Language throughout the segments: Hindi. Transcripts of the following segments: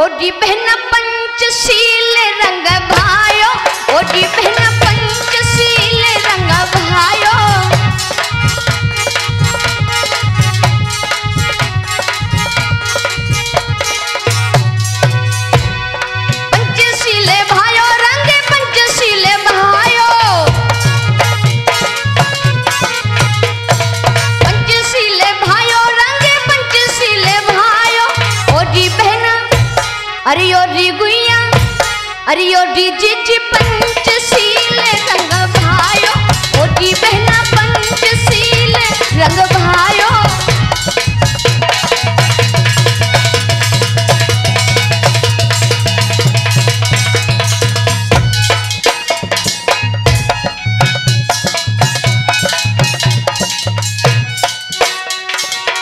ओरी बहना पंचशील रंग भायो, ओरी बहना पंचशील रंग भायो। पंचशील भायो रंग पंचशील भायो, पंचशील भायो रंग पंचशील भायो। ओरी बहना अरे ओरी गुइया अरे ओरी जीजी पंचशील रंग भायो, ओरी बहना पंचशील रंग भायो।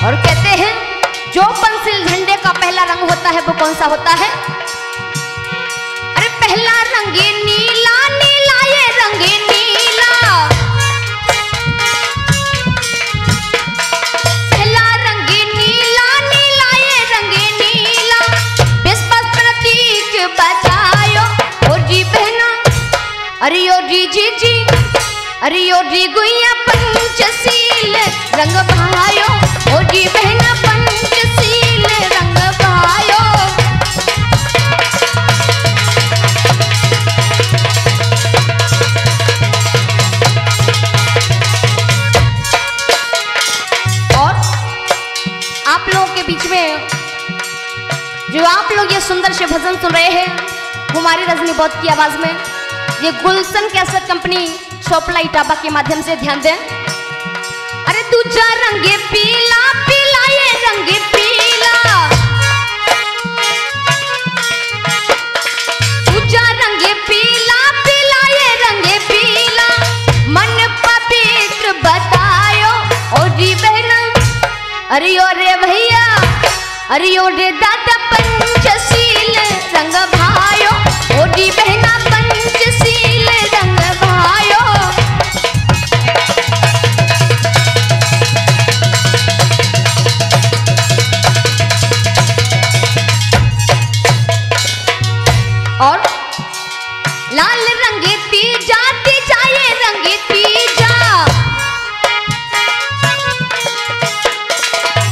और कहते हैं जो पंचशील झंडे का पहला रंग होता है वो कौन सा होता है? अरे पहला रंग नीला, नीला ये रंग नीला, पहला रंग नीला, नीला ये रंग नीला। विश्वास प्रतीक बजायो ओरी बहना अरे ओरी जीजी अरे ओरी गुइया पंचशील रंग भायो, ओरी बहना पंचशील रंग भायो। और आप लोगों के बीच में जो आप लोग ये सुंदर से भजन सुन रहे हैं, हमारी रजनी बोध की आवाज में ये गुलशन कैसेट कंपनी शोपलाई टाबा के माध्यम से ध्यान दें। अरे दूजा रंग पीला, पीला ये रंग पीला, दूजा रंग पीला, पीला ये रंग पीला। मन पवित्र बतायो ओरी बहना अरे ओरे भैया अरे ओरे दादा पंचशील रंग भायो, ओरी बहना पंचशील रंग भायो। और लाल रंग तीजा, तीजा ये रंग तीजा।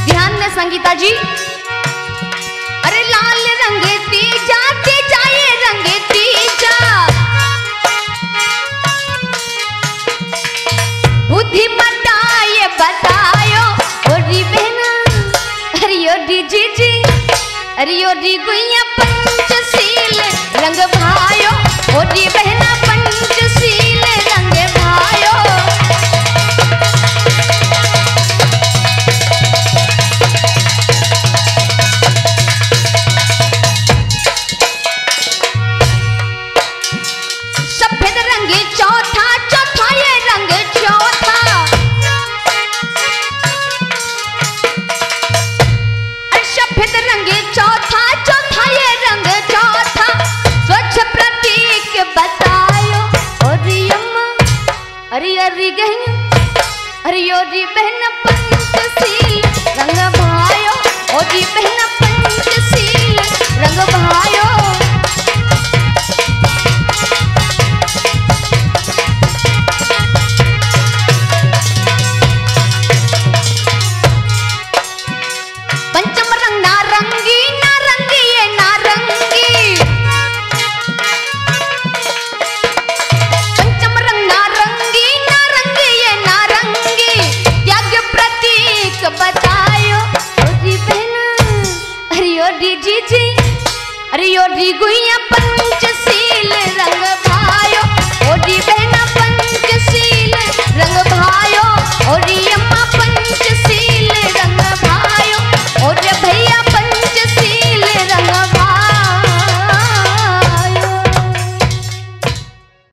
ध्यान में संगीता जी, अरे लाल रंग तीजा, तीजा ये रंग तीजा। बुद्धिमता ये बतायो ओरी बहना अरे ओरी जीजी अरे ओरी गुइया पंचशील रंग भायो, ओरी बहना पंचशील रंग भायो। सफेद रंग चौथा, चौथा ये रंग चौथा। अरे सफेद रंग चौथा, चौथा ये रंग चौथा। स्वच्छ प्रतीक बतायो ओरी अम्मा अरे गहना अरे ओरी बहना पंचशील रंग भायो, ओरी बहना पंचशील रंग भायो। पंचम रंग नारंगी, नारंगी ये नारंगी, पंचम रंग नारंगी, नारंगी ये नारंगी। त्याग प्रतीक बतायो ओरी बहना अरे ओरी जीजी अरे ओरी गुइया पंचशील रंग